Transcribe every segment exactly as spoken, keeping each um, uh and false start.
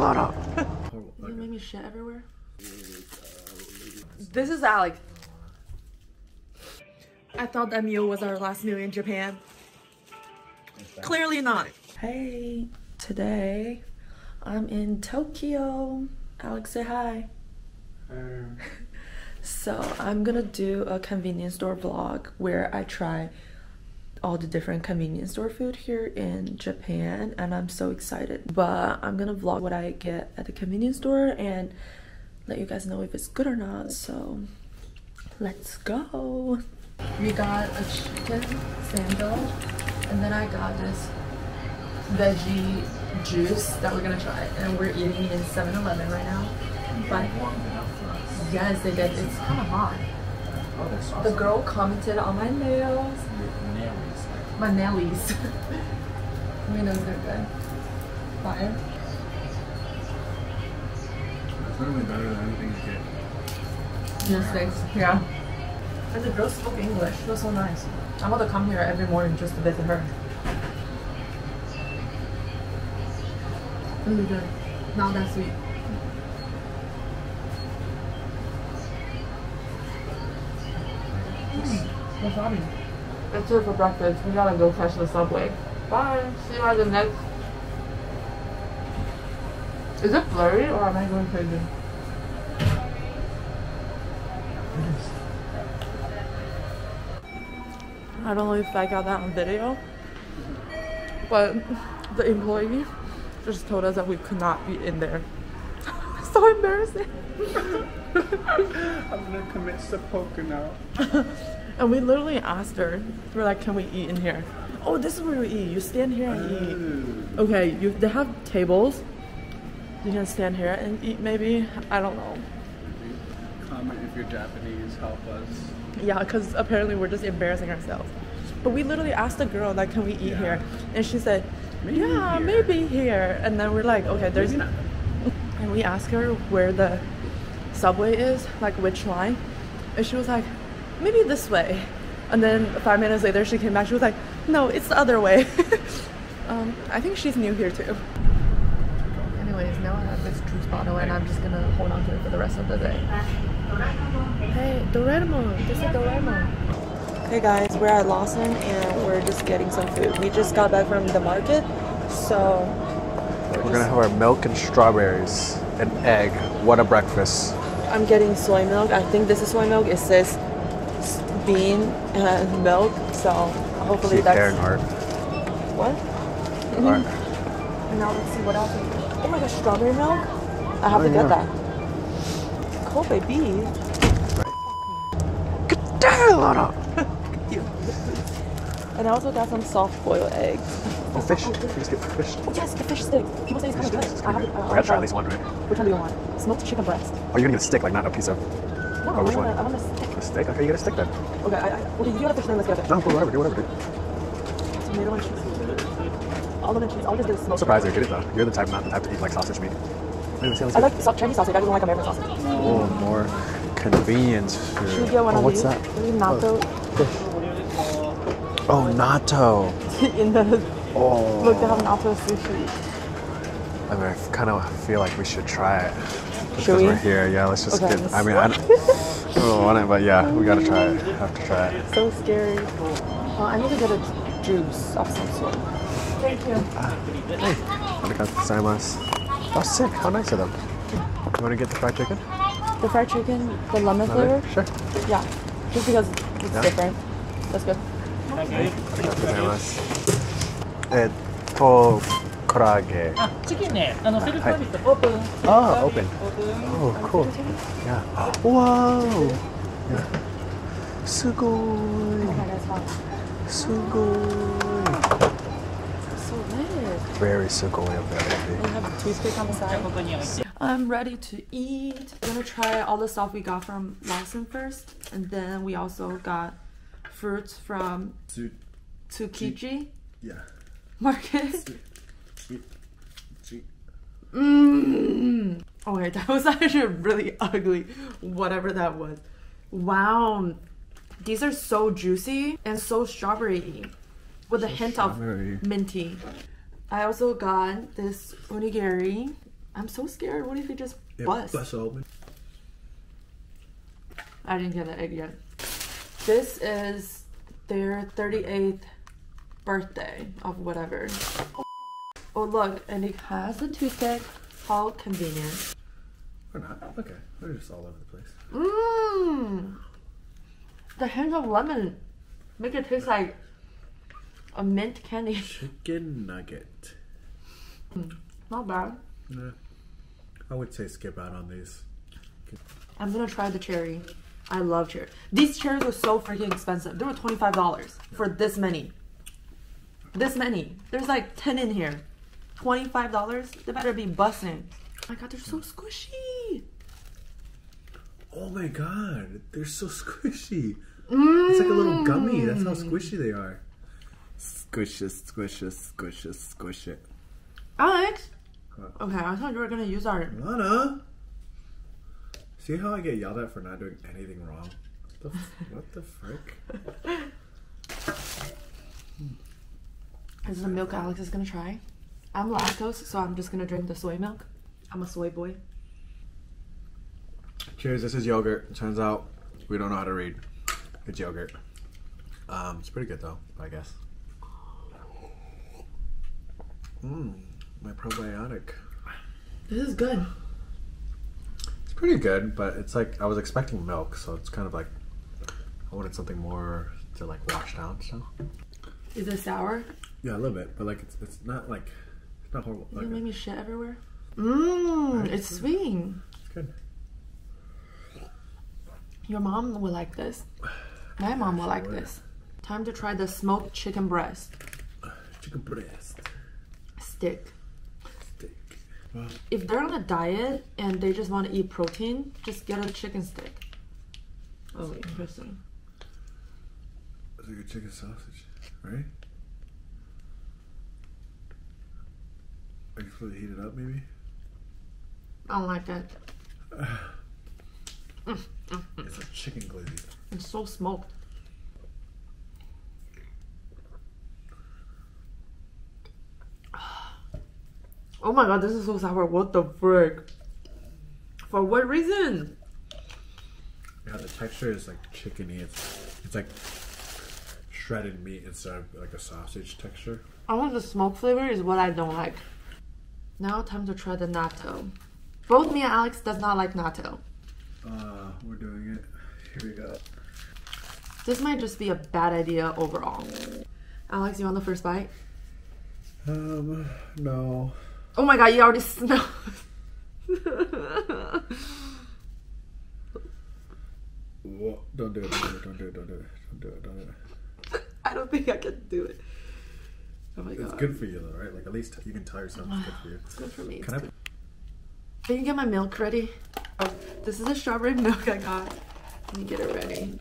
lot up. You made me shit everywhere. This is Alex. I thought that meal was our last meal in Japan. Clearly not. Hey, today I'm in Tokyo. Alex, say hi. Hi. So I'm gonna do a convenience store vlog where I try all the different convenience store food here in Japan, and I'm so excited. But I'm gonna vlog what I get at the convenience store and let you guys know if it's good or not. So let's go. We got a chicken sandwich, and then I got this veggie juice that we're gonna try, and we're eating it in seven eleven right now. But yes, they did. It's kind of hot. Oh, the girl commented on my nails. My nailies. My nails are good. Fire. It's really better than anything you get. Yes, thanks. Yeah. And the girl spoke English. She was so nice. I want to come here every morning just to visit her. Really good. Not that sweet. Mm. Wasabi. That's it for breakfast. We gotta go catch the subway. Bye. See you at the next. Is it blurry or am I going crazy? I don't know if I got that on video, but the employee just told us that we could not be in there. So embarrassing. I'm gonna commit seppuku now. And we literally asked her, we're like, can we eat in here? Oh, this is where we eat. You stand here and eat. Okay, you they have tables. You can stand here and eat maybe. I don't know. Comment if you're Japanese, help us. Yeah, because apparently we're just embarrassing ourselves. But we literally asked the girl, like, can we eat yeah. here? And she said, maybe yeah, here. maybe here. And then we're like, okay, there's... Not. And we asked her where the subway is, like which line. And she was like, maybe this way. And then five minutes later, she came back. She was like, no, it's the other way. um, I think she's new here too. Anyways, now I have this juice bottle and I'm just gonna hold on to it for the rest of the day. Hey, Doraemon. This is Doraemon. Hey guys, we're at Lawson and we're just getting some food. We just got back from the market, so we're, we're gonna have our milk and strawberries, an egg. What a breakfast. I'm getting soy milk. I think this is soy milk. It says bean and milk, so hopefully see that's... Earnhardt. What? Mm-hmm. All right. Now let's see what else. Oh my gosh, strawberry milk? I have oh, to get yeah. that. Cool, baby. Get down, Lana! And I also got some soft-boiled eggs. Oh, fish. Oh, fish. Just get fish. Oh, yes, the fish stick. People say it's kind of good. I have it. I gotta try at least one, right? Which one do you want? Smoked chicken breast. Oh, you're gonna get a stick, like not a piece of... No, oh, which I want one? A, I want a stick. A stick? Okay, you get a stick then. Okay, I, I, okay, you got a fish, then let's get a fish. No, whatever, do whatever, dude. Tomato and cheese. Olive and cheese. I'll just get a smoked. I'm surprised you did it, though. You're the type not the type to eat, like, sausage meat. Wait, let's see, let's I like Chinese sausage. I just don't like American sausage. Oh, more convenience food. Should we get one oh, of what's these? That? Maybe natto. Oh. Oh, natto. In the oh. Look, they have natto sushi. I mean, I kind of feel like we should try it. Just because we? we're here, yeah, let's just okay, get... Let's I mean, I don't, I don't want it, but yeah, we gotta try it. Have to try it. So scary. Uh, I need to get a juice of some sort. Thank you. Uh, hey. Oh, sick. How nice of them. You want to get the fried chicken? The fried chicken, the lemon flavor? Sure. Yeah, just because it's yeah. different. That's good. えっと、唐揚げ。あ、チキンね。あの、セルフサービスオープン。あ、オープン。Oh, cool. Yeah. Wow. Yeah. すごい。すごい。Very すごい of that. I'm ready to eat. I'm gonna try all the stuff we got from Lawson first, and then we also got fruits from Tsukiji yeah. market. Mm. Okay, that was actually really ugly, whatever that was. Wow, these are so juicy and so strawberry-y with so a hint strawberry. of minty. I also got this onigiri I'm so scared. What if it just it busts? busts open. I didn't get an egg yet. This is their thirty-eighth birthday of whatever. Oh, oh look, and it has a toothpick. How convenient. Or not. Okay, they're just all over the place. Mmm. The hint of lemon make it taste like a mint candy. Chicken nugget. Mm, not bad. Nah, I would say skip out on these. I'm gonna try the cherry. I love cherry. These cherries were so freaking expensive. They were twenty-five dollars for this many. This many. There's like ten in here. twenty-five dollars? They better be busting. Oh my god, they're so squishy. Oh my god, they're so squishy. Mm. It's like a little gummy. That's how squishy they are. Squish it, squish it, squish it, squish it. Alex? What? Okay, I thought you were gonna use our... Lana! See how I get yelled at for not doing anything wrong? What the, what the frick? This is the milk Alex is gonna try. I'm lactose, so I'm just gonna drink the soy milk. I'm a soy boy. Cheers, this is yogurt. It turns out we don't know how to read. It's yogurt. Um, it's pretty good though, I guess. Mmm, my probiotic. This is good. It's pretty good, but it's like, I was expecting milk, so it's kind of like, I wanted something more to like wash down, so. Is it sour? Yeah, a little bit, but like, it's, it's not like, it's not horrible. You like made me shit everywhere. Mmm, right, it's sweet. It's good. Your mom will like this. My mom will like this. Time to try the smoked chicken breast. Chicken breast. Stick. Stick. Wow. If they're on a diet and they just want to eat protein, just get a chicken stick. Oh, interesting. It's like a chicken sausage, right? I can fully heat it up, maybe? I don't like that. mm, mm, mm. It's like chicken glazed. It's so smoked. Oh my god, this is so sour. What the frick? For what reason? Yeah, the texture is like chickeny. It's, it's like shredded meat instead of like a sausage texture. I want the smoke flavor is what I don't like. Now time to try the natto. Both me and Alex does not like natto. Uh, we're doing it. Here we go. This might just be a bad idea overall. Alex, you want the first bite? Um, no. Oh my god, you already smell. Whoa, don't do it, don't do it, don't do it, don't do it, don't do it. I don't think I can do it. Oh my god. It's good for you though, right? Like at least you can tell yourself it's good for you. It's good for me. Can I? Can you get my milk ready? Oh, this is a strawberry milk I got. Let me get it ready.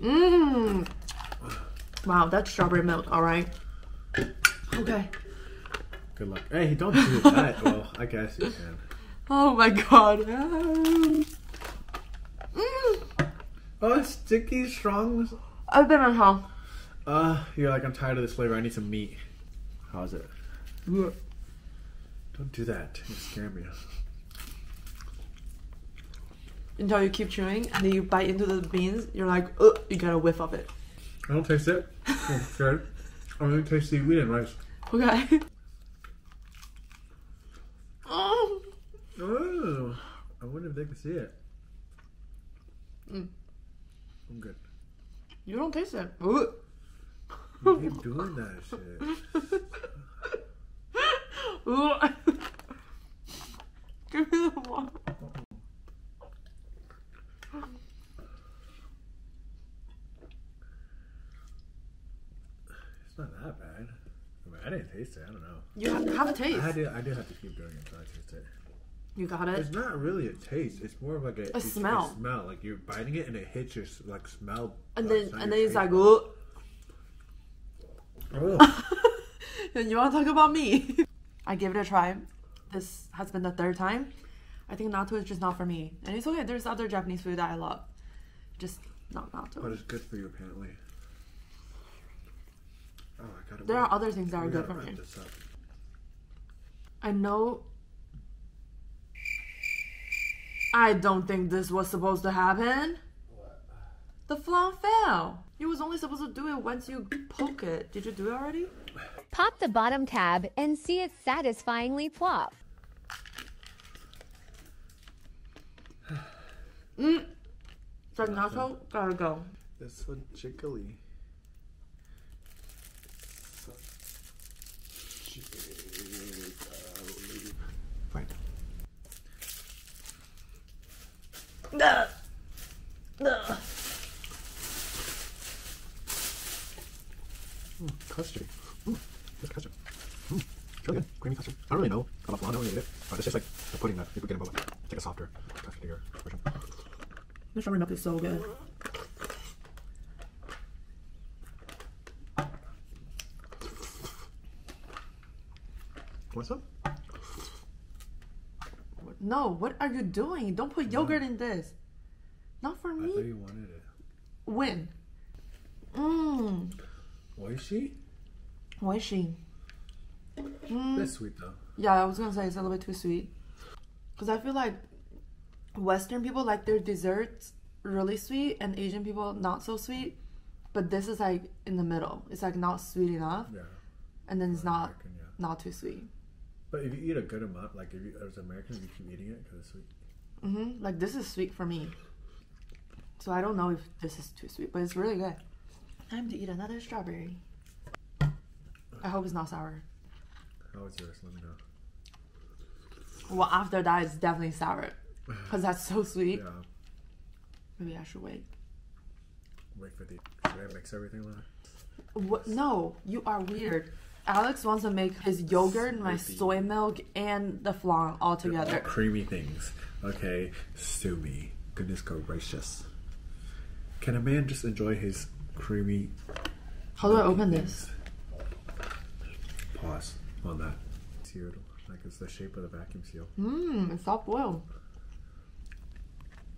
Mmm. Wow, that's strawberry milk, alright. Okay. Good luck. Hey, don't do that. Well, I guess you can. Oh my god. Um, mm. Oh, sticky, strong. I've been on hell. Uh, you're like, I'm tired of this flavor. I need some meat. How's it? Don't do that. You scare me. Until you keep chewing and then you bite into the beans, you're like, ugh, you got a whiff of it. I don't taste it. I'm scared. I'm going to taste the wheat and rice. Okay. Oh. Oh. I wonder if they can see it. Mm. I'm good. You don't taste it. You keep doing that shit. Give me the water. It's not that bad. I mean, I didn't taste it. I don't know. You have to have a taste. I do. I do have to keep doing it until I taste it. You got it. It's not really a taste. It's more of like a, a smell. A smell. Like you're biting it and it hits your like smell. And then and then it's like, oh. And you want to talk about me? I give it a try. This has been the third time. I think natto is just not for me, and it's okay. There's other Japanese food that I love, just not natto. But it's good for you apparently. Oh, I got there are other things that are good for me. I know. I don't think this was supposed to happen. What? The flan fell. You was only supposed to do it once you poke it. Did you do it already? Pop the bottom tab and see it satisfyingly plop. Mm. It's like natto, gotta go. It's so jiggly. It's so jiggly. Fine. Ugh. Ugh. Mm, custard. Mm, it's custard. Mm, it's really good. Creamy custard. I don't really know about flan. I don't really eat it. But it's just like the pudding that you could get in a bowl. It's like a softer, custardier version. This ramen is so good. What's up? What? No, what are you doing? Don't put yogurt no. in this. Not for me. I thought you wanted it. When? Mmm. Oishi? Oishi. Mm. That's sweet though. Yeah, I was gonna say it's a little bit too sweet. Because I feel like Western people like their desserts really sweet and Asian people not so sweet, but this is like in the middle. It's like not sweet enough, yeah, and then it's not American, yeah. not too sweet. But if you eat a good amount, like if you, as Americans, you keep eating it because it's sweet. Mm-hmm. Like this is sweet for me, so I don't know if this is too sweet, but it's really good. Time to eat another strawberry. I hope it's not sour. How is yours? Let me know. Well, after that, it's definitely sour. Because that's so sweet. Yeah. Maybe I should wait. Wait for the... Should I mix everything with what? No, you are weird. Alex wants to make his yogurt, my soy milk, and the flan all together. All creamy things. Okay, sue me. Goodness gracious. Can a man just enjoy his creamy... How do I open things? This? Pause on that. Sealed. Like it's the shape of the vacuum seal. Mmm, it's soft boiled.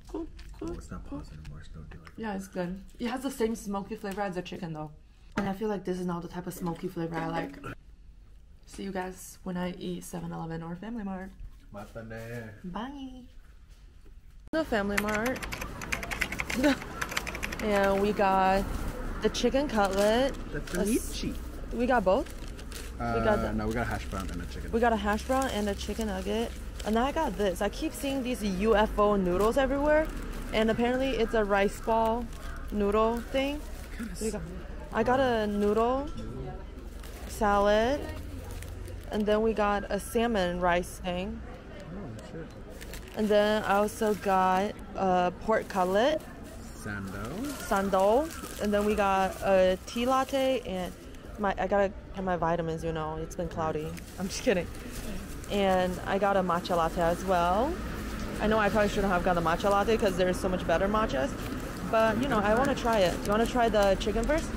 Cool, cool, oh, it's not pause cool. anymore, it's no deal. Yeah, it's good. It has the same smoky flavor as the chicken though. And I feel like this is not the type of smoky flavor I like. See you guys when I eat seven eleven or Family Mart. Matane. Bye. The Family Mart. And we got the chicken cutlet. The ceviche. We got both? Uh, we got the, no, we got a hash brown and a chicken. We got a hash brown and a chicken nugget. And I got this. I keep seeing these U F O noodles everywhere, and apparently it's a rice ball noodle thing. So got, I got a noodle salad, and then we got a salmon rice thing. And then I also got a pork cutlet. Sando. Sando. And a, got a tea latte, and my I gotta have my vitamins. You know, it's been cloudy. I'm just kidding. And I got a matcha latte as well. I know I probably shouldn't have got a matcha latte because there's so much better matchas, but you know, I want to try it. You want to try the chicken first?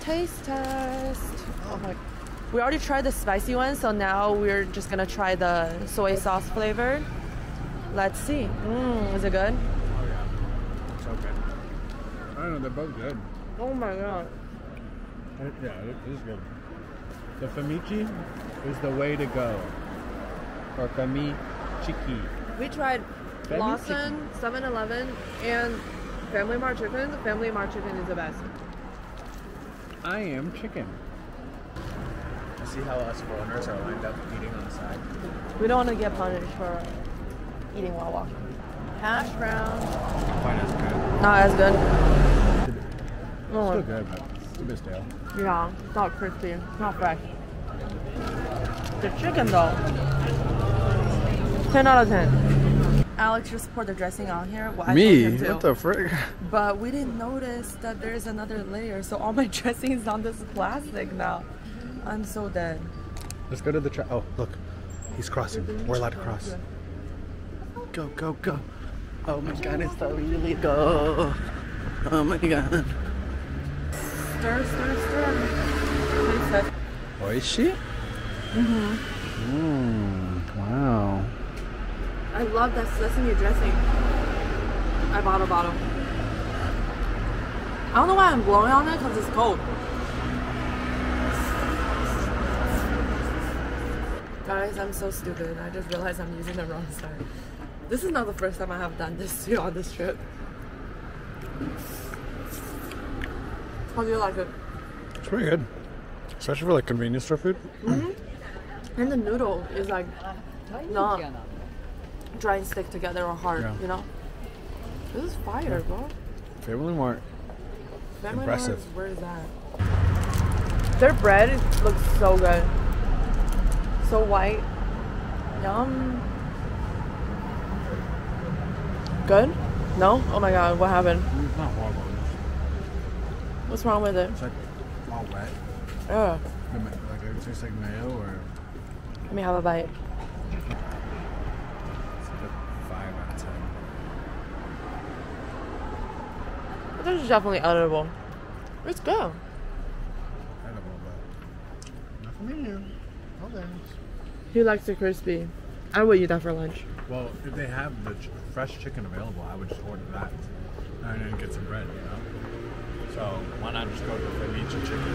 Taste test. Oh my. We already tried the spicy one, so now we're just gonna try the soy sauce flavor. Let's see. Mmm, is it good? Oh yeah, it's so good. I don't know, they're both good. Oh my god. It, yeah, it is good. The Famichiki is the way to go. Or Famichiki. We tried Famichiki. Lawson, seven eleven, and Family Mart chicken. The Family Mart chicken is the best. I am chicken. I see how us foreigners are lined up eating on the side. We don't want to get punished for eating while walking. Hash brown. Quite as good. Not as good. It's oh. still good, but it's a bit stale. Yeah, it's not crispy, it's not fresh. The chicken though, ten out of ten. Alex just poured the dressing on here. Well, I Me? Him what the frick? But we didn't notice that there's another layer, so all my dressing is on this plastic now. I'm so dead. Let's go to the trap. Oh, look, he's crossing. We're allowed to cross. Go, go, go. Oh my god, it's so really go. Oh my god. Stir, stir, stir. Oishi? Mm-hmm. Mm, wow. I love that sesame dressing. I bought a bottle. I don't know why I'm blowing on it because it's cold. Guys, I'm so stupid. I just realized I'm using the wrong sign. This is not the first time I have done this too on this trip. How do you like it? It's pretty good. Especially for like convenience store food. Mm-hmm. And the noodle is like not dry and stick together or hard, yeah. You know? This is fire, yeah. Bro. Family Mart. Family Impressive. Mart, where is that? Their bread looks so good. So white. Yum. Good? No? Oh my god, what happened? It's not wild. What's wrong with it? It's like all wet. Yeah. Like it tastes like mayo or... Let me have a bite. It's like a five out of ten. This is definitely edible. It's good. Edible, but not for me. No thanks. He likes it crispy. I would eat that for lunch. Well, if they have the ch fresh chicken available, I would just order that and then get some bread, you know? So why not just go to Famichiki chicken?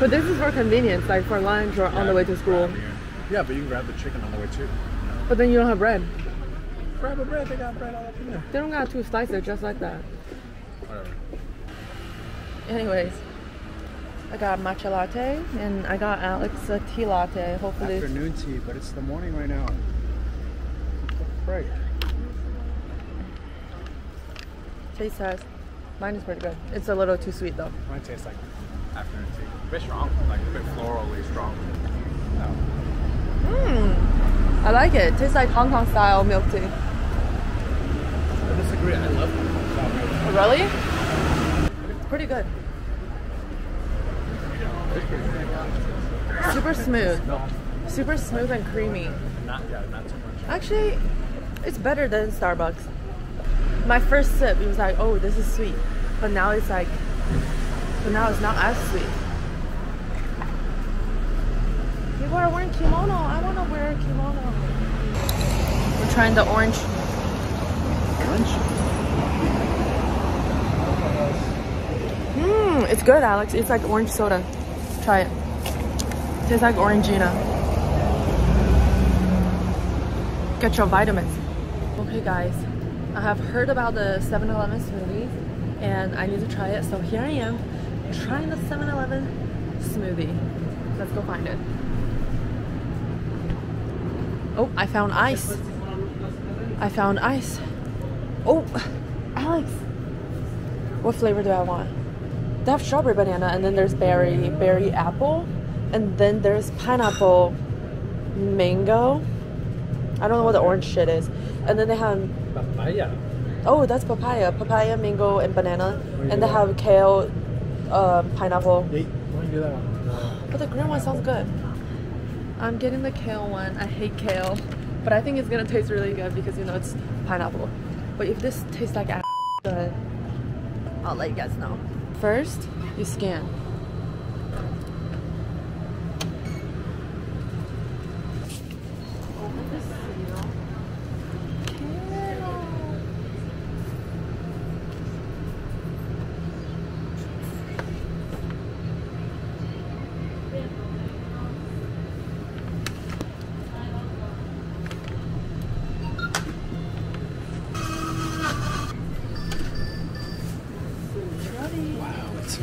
But this is for convenience, like for lunch or yeah, on the way to school. Yeah, but you can grab the chicken on the way too. You know? But then you don't have bread. Grab a bread, they got bread all up in there. They don't got two slices, just like that. Whatever. Anyways, I got matcha latte and I got Alex a tea latte. Hopefully, afternoon it's... tea, but it's the morning right now. Right. Taste test. Mine is pretty good. It's a little too sweet though. Mine tastes like afternoon tea. A bit strong, like a bit florally strong. Mmm. No. I like it. It tastes like Hong Kong style milk tea. I disagree. I love Hong Kong style milk tea. Oh, really? It's pretty good. Super smooth. Super smooth and creamy. Not, yeah, not so much. Actually, it's better than Starbucks. My first sip, it was like, oh, this is sweet. But now it's like, but now it's not as sweet. People are wearing kimono. I want to wear a kimono. We're trying the orange. Orange? Mmm, it's good, Alex. It's like orange soda. Try it. Tastes like Orangina. Get your vitamins. Okay, guys. I have heard about the seven eleven smoothie and I need to try it. So here I am trying the seven eleven smoothie. Let's go find it. Oh, I found ice. I found ice. Oh, Alex. What flavor do I want? They have strawberry banana and then there's berry, berry apple, and then there's pineapple mango. I don't know what the orange shit is. And then they have papaya. Oh, that's papaya. Papaya, mango, and banana. And they have kale, uh, pineapple. But the green one sounds good. I'm getting the kale one. I hate kale, but I think it's gonna taste really good because you know it's pineapple. But if this tastes like ass, then I'll let you guys know. First, you scan. Open the seal. Carol.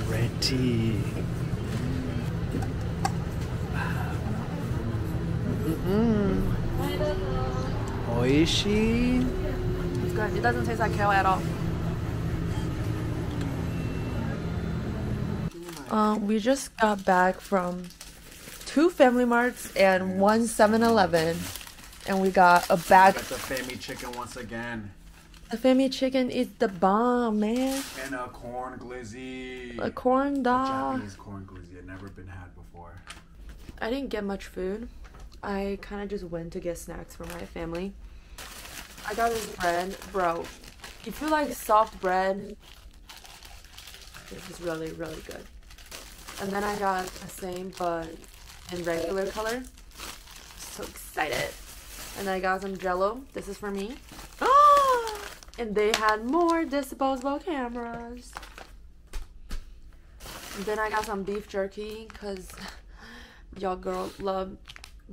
Ready. Mm-mm. Oishi. It's good. It doesn't taste like kale at all. Uh, we just got back from two Family Marts and one seven eleven, and we got a bag. Got the Famichiki chicken once again. The Famichiki chicken is the bomb, man. And a corn glizzy. A corn dog. A Japanese corn glizzy had never been had before. I didn't get much food. I kind of just went to get snacks for my family. I got this bread. Bro, if you like soft bread, this is really, really good. And then I got the same but in regular color. So excited. And I got some Jello. This is for me. And they had more disposable cameras. And then I got some beef jerky because Y'all girl love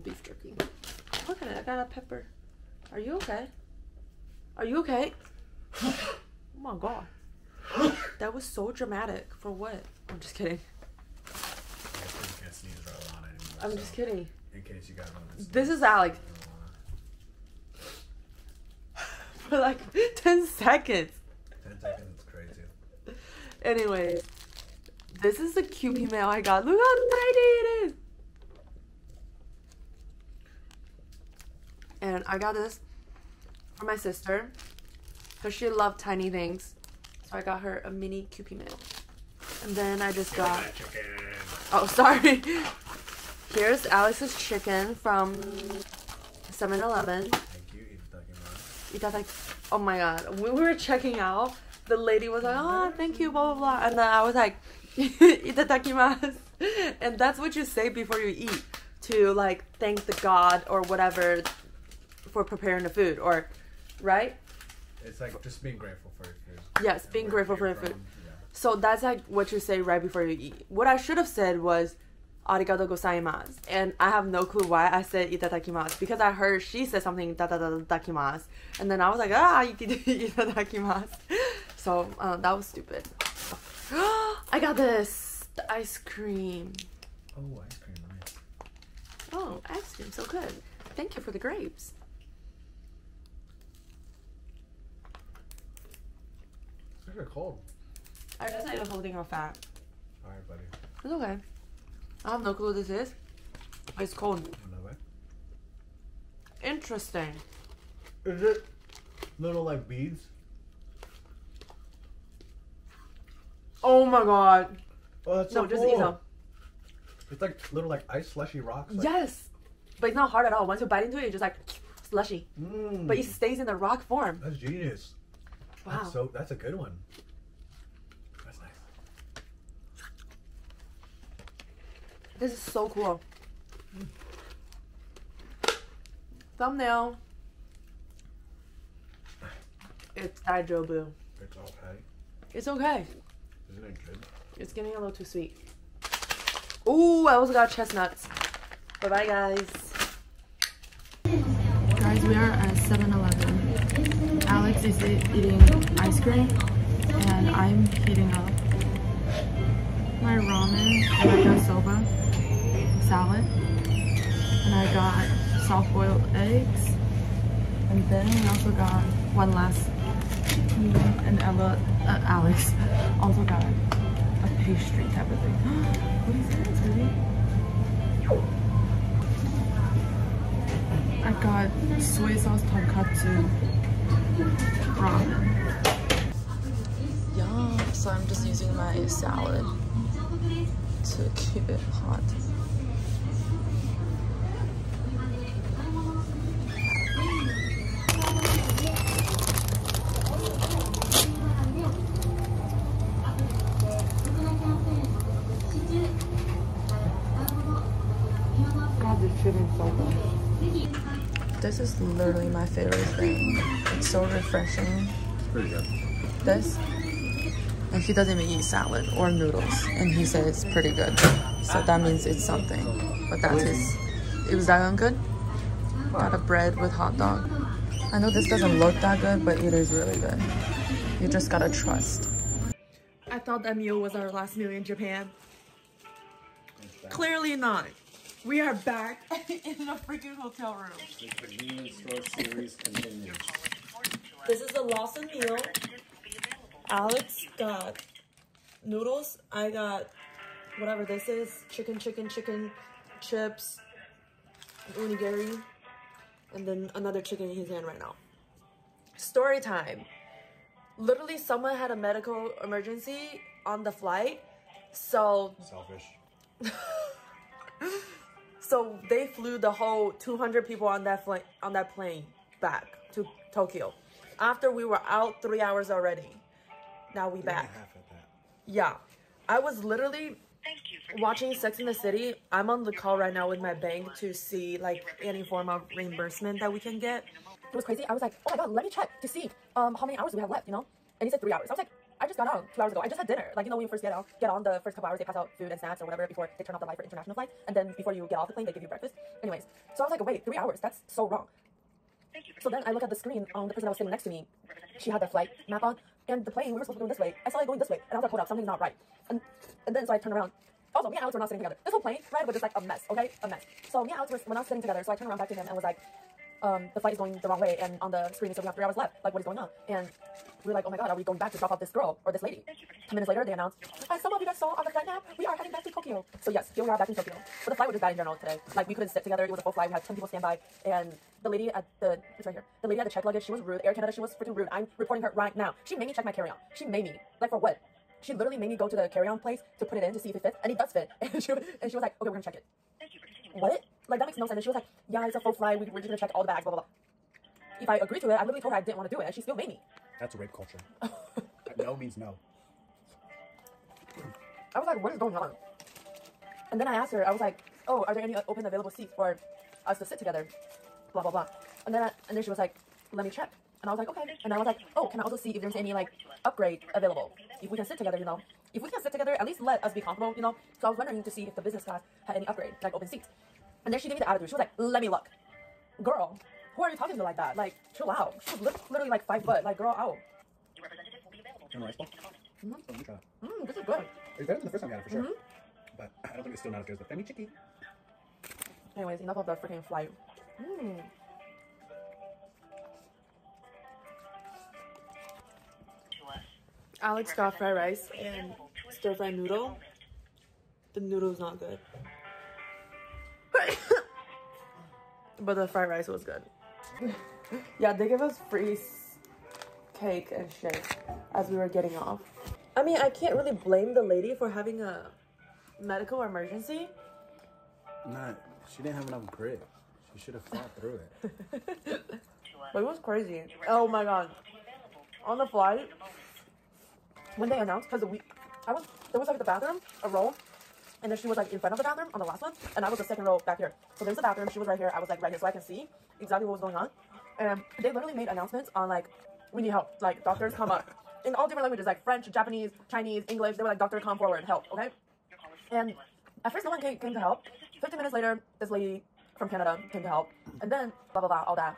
beef jerky. Look at it, I got a pepper. Are you okay? Are you okay? Oh my god. That was so dramatic. For what? I'm just kidding. I'm just kidding. In case you guys want to This is Alex. For like ten seconds. ten seconds is crazy. Anyway, this is the Kewpie mail I got. Look how tiny it is. And I got this for my sister because she loved tiny things. So I got her a mini Kewpie mail. And then I just got... Oh, sorry. Here's Alex's chicken from seven eleven. Oh my god, when we were checking out, the lady was like, oh, thank you, blah, blah, blah. And then I was like, itadakimasu. And that's what you say before you eat, to like thank the god or whatever for preparing the food, or, right? It's like just being grateful for your food. Yes, being grateful for your food. Yeah. So that's like what you say right before you eat. What I should have said was, arigato gozaimasu. And I have no clue why I said itadakimasu, because I heard she said something itadakimasu, and then I was like, ah, itadakimasu. So uh, that was stupid. I got this, the ice cream. Oh, ice cream, nice. Oh, ice cream, so good. Thank you for the grapes. It's very cold. I just need a holding off fat. All right, buddy. It's okay. I have no clue what this is. It's cold. Interesting. Is it little like beads? Oh my god. Oh, that's so no, cool. Just eat them. It's like little like ice slushy rocks. Like. Yes. But it's not hard at all. Once you bite into it, it's just like slushy. Mm. But it stays in the rock form. That's genius. Wow. That's so that's a good one. This is so cool. Thumbnail. It's daijobu. It's okay. It's okay. Isn't it good? It's getting a little too sweet. Ooh, I also got chestnuts. Bye bye, guys. Guys, we are at seven eleven. Alex is eating ice cream, and I'm heating up my ramen, and I got soba, salad, and I got soft-boiled eggs, and then we also got one last, and Ella, uh, Alex also got a pastry type of thing. What is this, baby? I got soy sauce tonkatsu ramen. Yum, so I'm just using my salad to keep it hot. God, this shit is so good. This is literally my favorite thing. It's so refreshing. It's pretty good. This. And he doesn't even eat salad or noodles, and he said it's pretty good. So that means it's something. But that's his. It was that one good? Got a bread with hot dog. I know this doesn't look that good, but it is really good. You just gotta trust. I thought that meal was our last meal in Japan. Clearly not. We are back in a freaking hotel room. The convenience store series continues. This is the Lawson meal. Alex got noodles. I got whatever this is, chicken, chicken, chicken, chips, onigiri, and then another chicken in his hand right now. Story time. Literally, someone had a medical emergency on the flight, so... Selfish. So they flew the whole two hundred people on that, flight, on that plane back to Tokyo. After we were out three hours already. Now we back. Yeah. I was literally watching Sex in the City. I'm on the call right now with my bank to see like any form of reimbursement that we can get. It was crazy. I was like, oh my god, let me check to see um how many hours we have left, you know? And he said three hours. I was like, I just got out two hours ago. I just had dinner. Like, you know, when you first get out, get on the first couple hours, they pass out food and snacks or whatever before they turn off the light for international flights. And then before you get off the plane, they give you breakfast. Anyways, so I was like, wait, three hours? That's so wrong. So then I look at the screen on um, the person that was sitting next to me. She had the flight map on, and the plane, we were supposed to go this way. I saw it going this way, and I was like, hold up, something's not right. And and then so I turned around. Also, me and Alex were not sitting together. This whole plane ride was just like a mess, okay? A mess. So me and Alex were, were not sitting together, so I turned around back to him and was like, um, the flight is going the wrong way, and on the screen it says we have three hours left. Like, what is going on? And we were like, oh my god, are we going back to drop off this girl or this lady? Ten minutes later, they announced, as some of you guys saw on the flight map, we are heading back to Tokyo. So yes, here we are back in Tokyo. But the flight was just bad in general today. Like, we couldn't sit together. It was a full flight. We had ten people stand by, and the lady at the, it's right here. The lady at the check luggage, she was rude. Air Canada, she was freaking rude. I'm reporting her right now. She made me check my carry-on. She made me, like, for what? She literally made me go to the carry-on place to put it in to see if it fits, and it does fit. And she, and she was like, okay, we're gonna check it. What? Like, that makes no sense. And she was like, yeah, it's a full flight. We, we're just gonna check all the bags, blah, blah, blah. If I agreed to it, I literally told her I didn't want to do it, and she still made me. That's rape culture. No means no. I was like, what is going on? And then I asked her, I was like, oh, are there any open available seats for us to sit together? Blah, blah, blah. And then, I, and then she was like, let me check. And I was like, okay. And I was like, oh, can I also see if there's any, like, upgrade available? If we can sit together, you know. If we can sit together, at least let us be comfortable, you know. So I was wondering to see if the business class had any upgrade, like open seats. And then she gave me the attitude. She was like, let me look. Girl, who are you talking to like that? Like, chill out. She was literally like five foot. Like, girl, out. Your representative will be available to respond in a moment. Mm-hmm. So let me try that. Mm, this is good. It's better than the first time we had it, for sure. Mm-hmm. But I don't think it's still not as good as the Famichiki. Anyways, enough of the freaking flight. Mmm. Alex got fried rice and stir-fry noodle. The noodle's not good. But the fried rice was good. Yeah, they gave us free cake and shit as we were getting off. I mean, I can't really blame the lady for having a medical emergency. Nah, she didn't have enough grit. She should have fought through it. But it was crazy. Oh my god. On the flight, when they announced, because we, I was, there was like the bathroom, a row, and then she was like in front of the bathroom on the last one, and I was the second row back here. So there's the bathroom, she was right here, I was like right here, so I can see exactly what was going on. And they literally made announcements on like, we need help, like doctors come up, in all different languages, like French, Japanese, Chinese, English. They were like, doctor, come forward, help, okay? And at first no one came, came to help. fifteen minutes later, this lady from Canada came to help, and then blah, blah, blah, all that.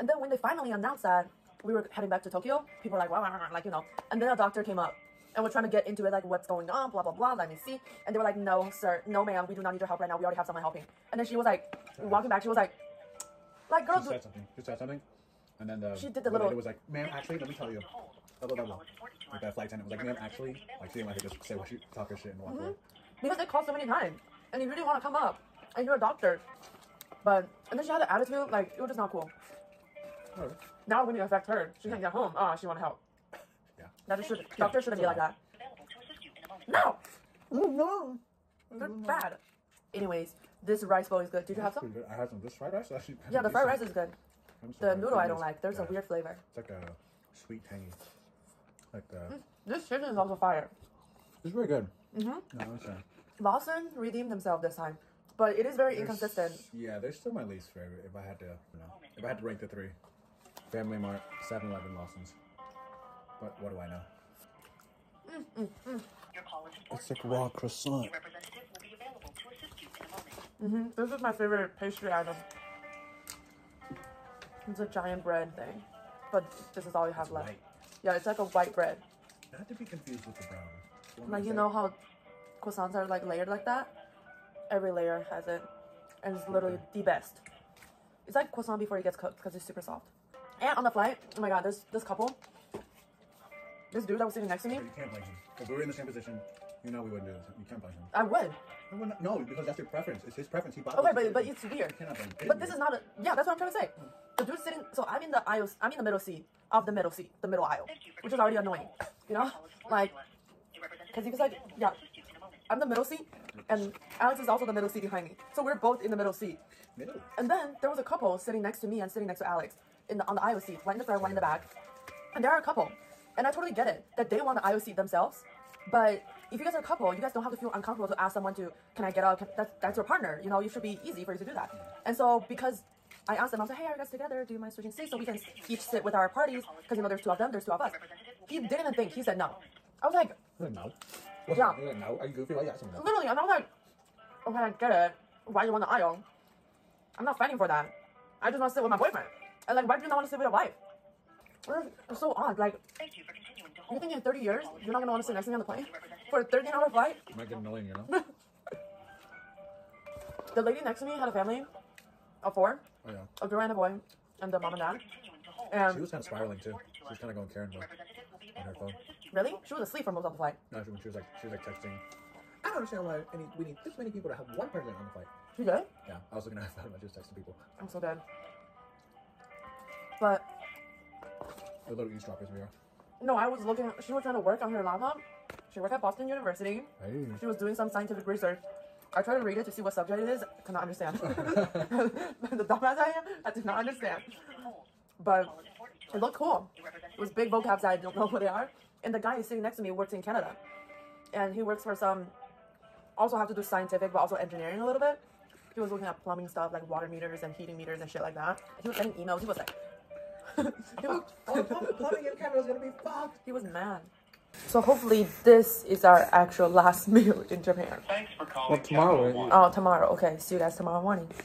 And then when they finally announced that we were heading back to Tokyo, people were like, wow, like, you know. And then a doctor came up and we're trying to get into it, like, what's going on, blah, blah, blah, let me see. And they were like, no, sir, no, ma'am, we do not need your help right now. We already have someone helping. And then she was like, walking back, she was like, like, girl, she said something. She said something. And then the, she did the little, it was like, ma'am, actually, let me tell you. Blah, blah, blah, blah. Like, that flight attendant was like, ma'am, actually, like, she didn't like her just say what she, talk her shit and walk mm-hmm. away. Because they called so many times. And you really want to come up. And you're a doctor. But, and then she had an attitude, like, it was just not cool. Oh. Now it wouldn't affect her. She yeah. can't get home. Ah, oh, she want to help. Yeah. That should, doctor shouldn't be like that. No! No! They're bad. Anyways, this rice bowl is good. Did you have some? I had some. This fried rice? Actually, yeah, the fried rice is good. The noodle I don't like. There's a weird flavor. It's like a sweet tangy. Like the... This chicken is also fire. It's very good. Mm-hmm. No, okay. Lawson redeemed himself this time. But it is very there's, inconsistent. Yeah, they're still my least favorite if I had to, you know, if I had to rank the three. Family Mart, seven eleven, Lawson's. But what do I know? Mm, mm, mm. It's like raw croissant. Your representative will be available to assist you in a moment. Mm-hmm. This is my favorite pastry item. It's a giant bread thing. But this is all you have it's left. White. Yeah, it's like a white bread. Not to be confused with the brown. Like, you know how croissants are like layered like that? Every layer has it. And it's literally okay. The best. It's like croissant before it gets cooked because it's super soft. And on the flight, oh my god, this this couple, this dude that was sitting next to me. But you can't blame him. If we were in the same position, you know we wouldn't do this. You can't blame him. I would. No, not, no because that's your preference. It's his preference. He bought. Okay, but but it's weird. You cannot blame him. But this is not a. Yeah, that's what I'm trying to say. The dude sitting. So I'm in the aisle. I'm in the middle seat of the middle seat, the middle aisle, which is already annoying. You know, like, because he was like, yeah, I'm the middle seat, and Alex is also the middle seat behind me. So we're both in the middle seat. Middle. And then there was a couple sitting next to me and sitting next to Alex. In the, on the aisle seat, one in the front, one in the back, and there are a couple, and I totally get it that they want the aisle seat themselves. But if you guys are a couple, you guys don't have to feel uncomfortable to ask someone to, can I get out? Can, that's that's your partner, you know. You should be easy for you to do that. And so because I asked them, I was like, hey, are you guys together? Do you mind switching seats so we can each sit with our parties? Because you know, there's two of them, there's two of us. He didn't even think. He said no. I was like, no. What's yeah. Like, no, are you goofy? Why are you asking me? Literally, and I was like, okay, I get it. Why do you want the aisle? I'm not fighting for that. I just want to sit with my boyfriend. And like, why do you not want to sit with your wife? It's so odd. Like, you think in thirty years you're not gonna want to sit next to me on the plane for a thirteen hour flight? It might get annoying, you know. The lady next to me had a family of four. Oh yeah. A girl and a boy, and the mom and dad. And she was kind of spiraling too. She was kind of going Karen mode on her phone. Really? She was asleep for most of the flight. No, she, she was like, she was like texting. I don't understand why any, we need this many people to have one person on the flight. She did? Yeah. I was looking at her phone. I just texted people. I'm so dead. But. We're little eavesdroppers we are. No, I was looking. She was trying to work on her laptop. She worked at Boston University. Hey. She was doing some scientific research. I tried to read it to see what subject it is. I could not understand. The dumbass I am, I did not understand. But it looked cool. It was big vocabs that I don't know what they are. And the guy who's sitting next to me works in Canada. And he works for some, also have to do scientific, but also engineering a little bit. He was looking at plumbing stuff, like water meters and heating meters and shit like that. He was sending emails. He was like, he was, oh, plumbing in Canada is going to be fucked. He was mad. So hopefully this is our actual last meal in Japan. Thanks for calling. Well, tomorrow. Oh, tomorrow. Okay, see you guys tomorrow morning.